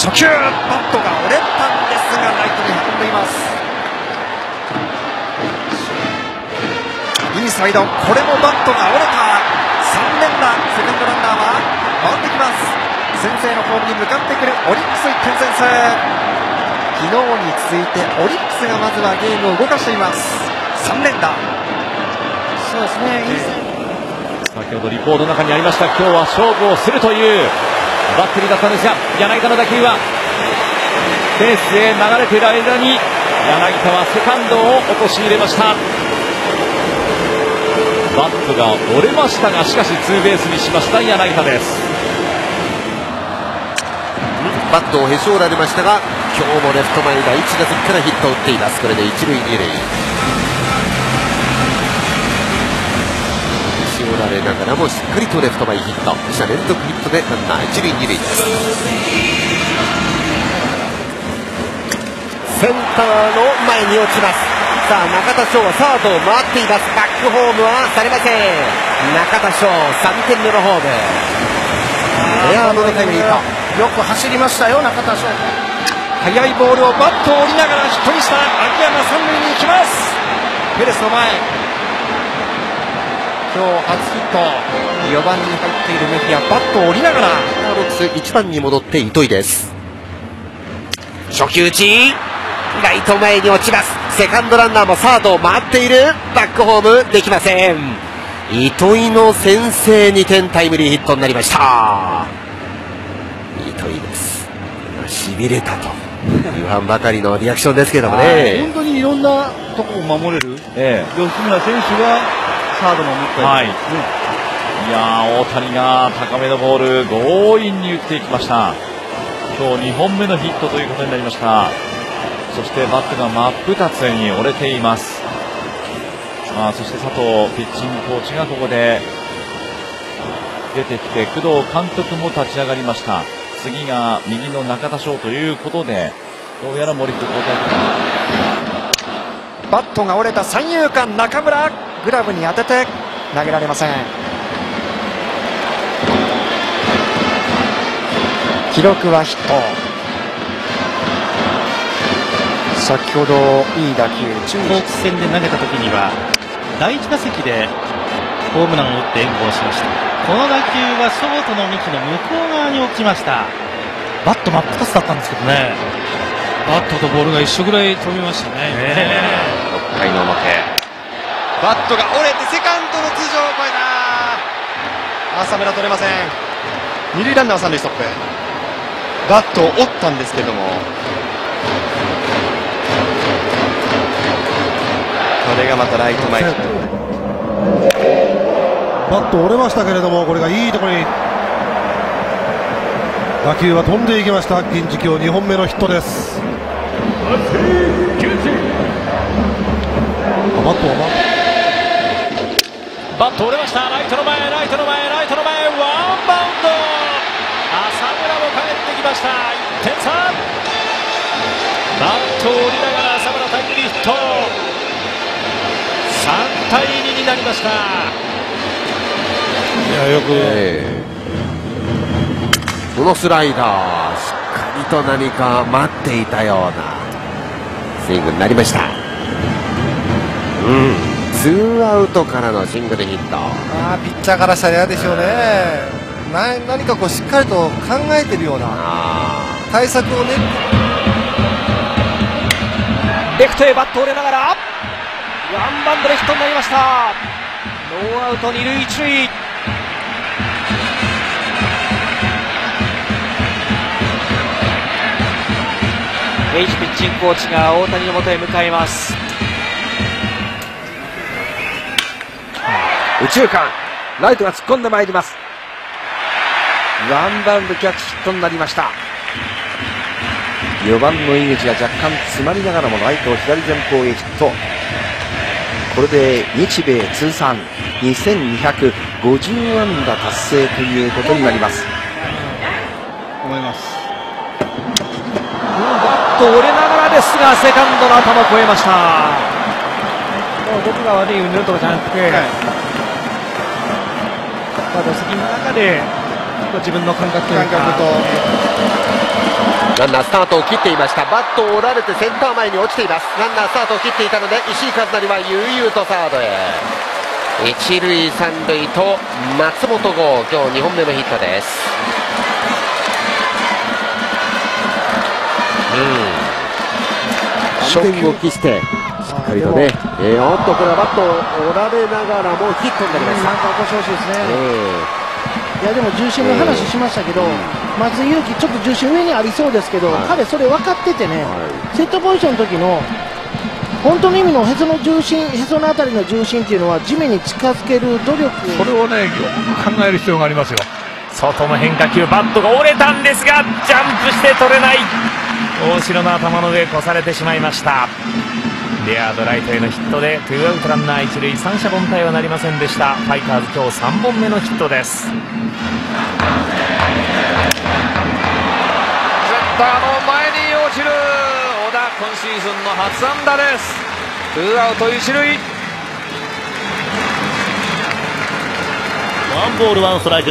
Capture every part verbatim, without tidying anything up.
初球、バットが折れたんですがライトに運んでいます。インサイド、これもバットが折れた。さん連打、セカンドランナーは回ってきます。先制のホームに向かってくるオリックス、いってん先制。昨日に続いてオリックスがまずはゲームを動かしています。さん連打。そうですね、先ほどリポートの中にありました、今日は勝負をするというバッテリーだったんですが、柳田の打球はフェンスへ流れている間に柳田はセカンドを落とし入れました。バットが折れましたが、しかしツーベースにしました柳田です。バットをへし折られましたが、今日もレフト前第一打席からヒットを打っています。これで一塁二塁。しおられながらもしっかりとレフト前ヒット。に者連続ヒットでランナー一塁二塁。センターの前に落ちます。さあ中田翔はサードを回っています。バックホームはされません。中田翔さんてんめのホーム。エアーのタイムリーと。よく走りましたよ中田翔。速いボールをバットを折りながらヒットにした秋山、三塁に行きます。ペレスの前、今日初ヒット。よんばんに入っているメヒア、バットを折りながらボックスいちばんに戻って糸井です。初球打ち、ライト前に落ちます。セカンドランナーもサードを回っている。バックホームできません。糸井の先制にてんタイムリーヒットになりました。糸井です。しびれたと言わんばかりのリアクションですけどもね。本当にいろんなところを守れる、ええ、吉村選手がサードも持ったり、ね、はい、いや、大谷が高めのボール強引に打っていきました。今日にほんめのヒットということになりました。そしてバットが真っ二つに折れています。まあ、そして佐藤ピッチングコーチがここで出てきて、工藤監督も立ち上がりました。次が右の中田翔ということで、どうやら森君交代。バットが折れた三遊間、中村グラブに当てて投げられません。記録はヒット。先ほどいい打球、中国戦で投げた時には第一打席でホームランを打って援護しました。この打球はショートの幹の向こう側に落ちました。バット真っ二つだったんですけどね、バットとボールが一緒ぐらい飛びましたね。ろっかいの表、バットが折れてセカンドの頭上を越えた。浅村取れません。二塁ランナー三塁ストップ。バットを折ったんですけども、これがまたライト前ヒット。バット折れましたけれども、これがいいところに打球は飛んでいきました。銀次今日にほんめのヒットです。バットバット折れました。ライトの前、ライトの前、ライトの前、ワンバウンド。浅村も帰ってきました。いってんさん。バットを折りながら浅村タイムリーヒット。さんたいにになりました。いや、よく、えー、このスライダー、しっかりと何か待っていたようなスイングになりました。うん、ツーアウトからのシングルヒット。あー、ピッチャーからしたら嫌でしょうね。な何かこうしっかりと考えているような対策をね。レフトへバット折れながらワンバウンドでヒットになりました。ノーアウト二塁一塁。エイジピッチングコーチが大谷の元へ向かいます。右中間、ライトが突っ込んでまいります。ワンバウンドキャッチヒットになりました。よんばんの井口が若干詰まりながらもライトを左前方へヒット。これで日米通算にせんにひゃくごじゅうあんだ達成ということになります思います。折れながらですが、セカンドの頭を越えました。もう僕が悪い運動とかじゃなくて、はい、まあ打席の中で自分の感覚というか、感覚とランナースタートを切っていました。バットを折られてセンター前に落ちています。ランナースタートを切っていたので、石井一成は悠々とサードへ。一塁三塁と松本剛、今日にほんめのヒットです。うん、正面を期してしっかりとね、えー、おっとこれはバットを折られながらもヒットになりました。起こしてほしいですね。えー、いやでも重心の話しましたけど、えー、松井裕樹ちょっと重心上にありそうですけど、はい、彼それ分かっててね、はい、セットポジションの時の本当の意味のへその重心、へそのあたりの重心というのは地面に近づける努力、これをね、よく考える必要がありますよ。外の変化球、バットが折れたんですが、ジャンプして取れない。大城の頭の上、越されてしまいました。レアードライトへのヒットで、ツーアウトランナー一塁、三者凡退はなりませんでした。ファイターズ、今日さんぼんめのヒットです。センターの前に落ちる。今シーズンの初安打です。ツーアウト一塁、ワンボールワンストライク、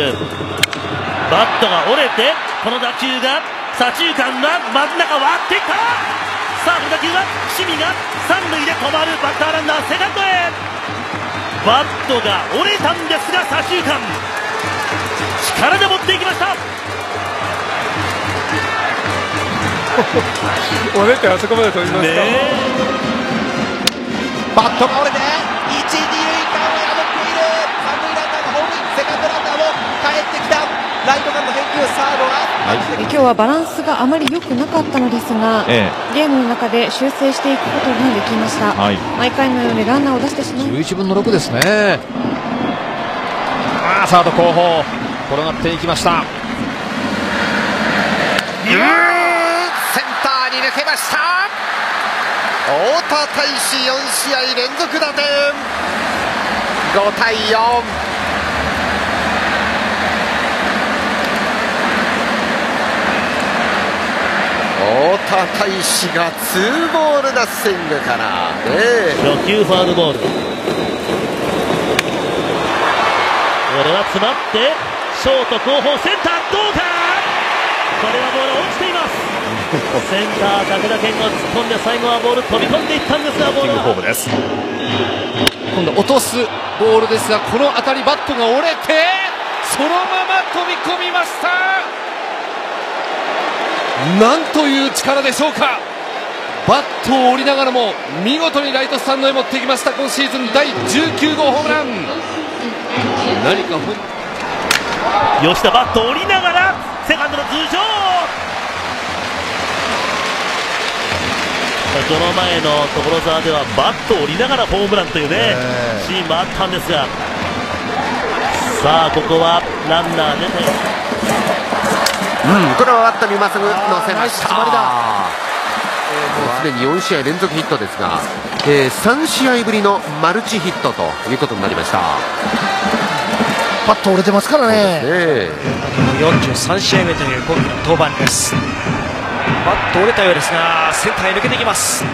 バットが折れて、この打球が左中間が真ん中割っていった。さあこの打球は伏見が三塁で止まる。バッターランナーセカンドへ、バットが折れたんですが左中間、力で持っていきました。折れてあそこまで飛びました。バットが折れて一・二塁間を破っている。三塁ランナーがホームイン、セカンドランナーも帰ってきた。ライトからの返球、サードは今日はバランスがあまり良くなかったのですが、ええ、ゲームの中で修正していくことができました。はい、毎回のようにランナーを出してしまう。じゅういちぶんのろくですね。あー、サード後方転がっていきました。うん、抜けました。太田大志よんしあい連続打点、ごたいよん。太田大志がツーボールナッシングから、ね、初球ファウルボール、これは詰まってショート後方センター、どうか、これはボール落ちています。センター武田健が突っ込んで、最後はボール飛び込んでいったんですが、ボールホームです。今度落とすボールですが、この当たりバットが折れてそのまま飛び込みました。なんという力でしょうか。バットを折りながらも見事にライトスタンドへ持ってきました。今シーズンだいじゅうきゅうごうホームラン。何か吉田バットを折りながらセカンドの頭上、その前の所沢ではバットを折りながらホームランというねシーンもあったんですが、さあここはランナー出て、うん、これはバットにまっすぐ乗せました。すでによんしあい連続ヒットですが、えー、さんしあいぶりのマルチヒットということになりました。バット折れてますからね。よんじゅうさんしあいめという今季の登板です。バット折れたようですがセンターへ抜けていきます。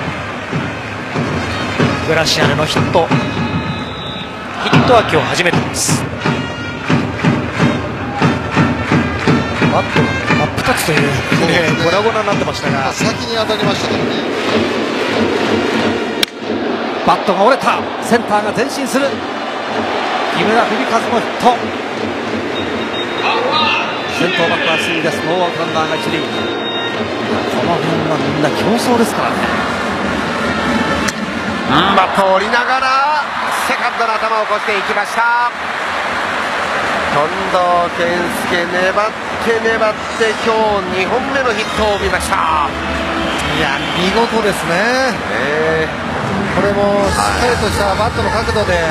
グラシアルのヒットヒットは今日初めてです。バットが真っ二つという、ね、ゴラゴラになってましたが先に当たりましたけどね。バットが折れた、センターが前進する。木村文和のヒット、先頭バッター進みです。ノーアウトランナーが一塁、この辺はみんな競争ですからね。うん、バットを折りながらセカンドの頭を越していきました。近藤健介粘って粘って今日にほんめのヒットを見ました。いや見事ですね。えー、これもしっかりとしたバットの角度で捉えてる。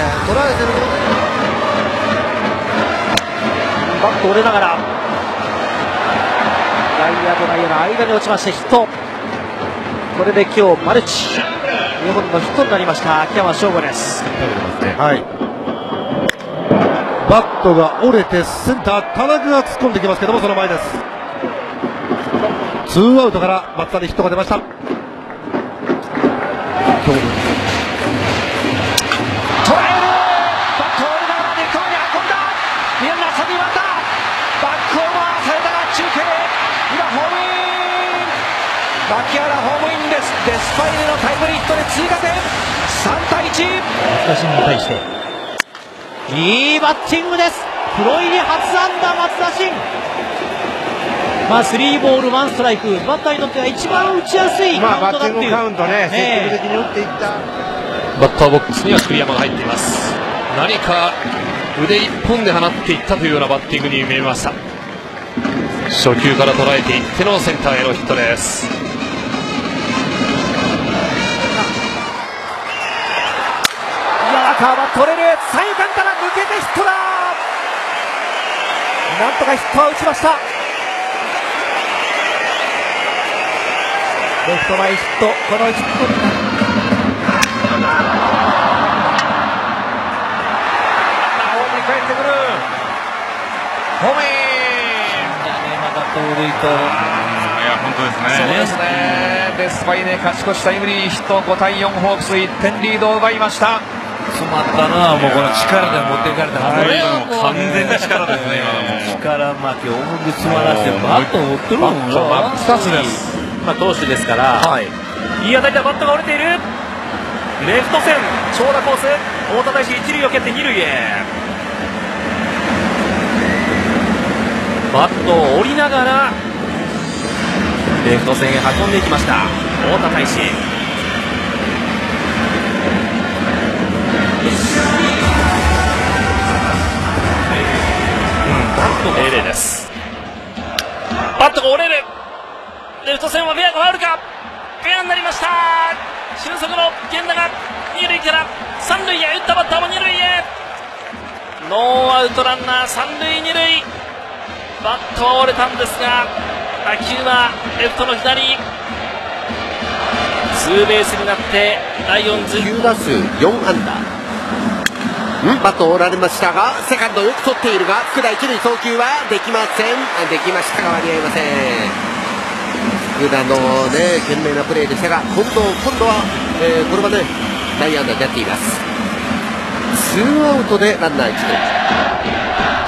バット折れながら外野と内野の間に落ちましてヒット、これで今日マルチにほんのヒットになりました秋山翔吾です。はい、バットが折れてセンター田中が突っ込んできますけどもその前です。ツーアウトから松田にヒットが出ました。取らえる、バットを折れながらレフトに運んだ。二塁三塁ワンダー、バックホームはされたが中継、今ホームイン。スパイネのタイムリーヒットで追加点、さんたいいち。に対していいバッティングです。プロ入り初安打松田慎。まあスリーボールワンストライク、バッターにとっては一番打ちやすいカウントだっていう、まあ、バッティングカウントね、積極的に打っていった。バッターボックスには栗山が入っています。何か腕一本で放っていったというようなバッティングに見えました。初球から捉えていってのセンターへのヒットです。山川は取れる、三遊間から抜けてヒットだ。なんとかヒットは打ちました。レフト前ヒット、このヒットホームイン。いやね、また盗塁と。いや本当ですね。そうですね。でスパイネ勝ち越しタイムリーヒット、ごたいよん、ホークスいってんリードを奪いました。詰まったな、もうこの力で持っていかれた。これはもう完全な力ですね。力負け、重く詰まらせてバットを追ってるもんね。バット二つです。まあ投手ですから。はい。いい当たりだ、バットが折れている。レフト線、長打コース。太田大志一塁を蹴って二塁へ。バットを折りながらレフト線へ運んでいきました太田大志。エレです。バットが折れる。レフト線はベアが入るか、ベアになりました。俊足の源田が二塁から三塁へ、打ったバッターも二塁へ。ノーアウトランナー三塁二塁。バットは折れたんですが、打球はレフトの左、ツーベースになってライオンズきゅうだすうよんあんだ。バット折られましたがセカンドよく取っているが、福田一塁送球はできません。できましたが間に合いません。福田のね懸命なプレーでしたが、今度今度は、えー、これまで内野安打になっています。ツーアウトでランナーいち塁。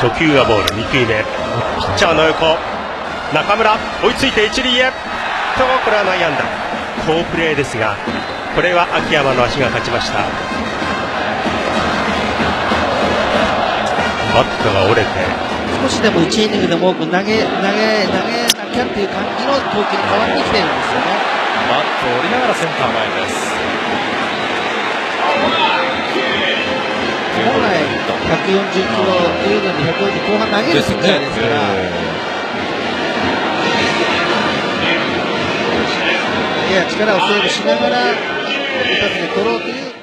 初球はボール、にきゅうめピッチャーの横、中村追いついて一塁へと、これは内野安打。好プレーですが、これは秋山の足が勝ちました。バットが折れて少しでもいちイニングでも多く投げ投げ投げなきゃっていう感じの投球に変わってきてるんですよね。バットを折りながらセンター前です。本来ひゃくよんじゅうキロというのにひゃくごじゅう後半投げるピッチャーですから、いや力をセーブしながら一発で取ろうという。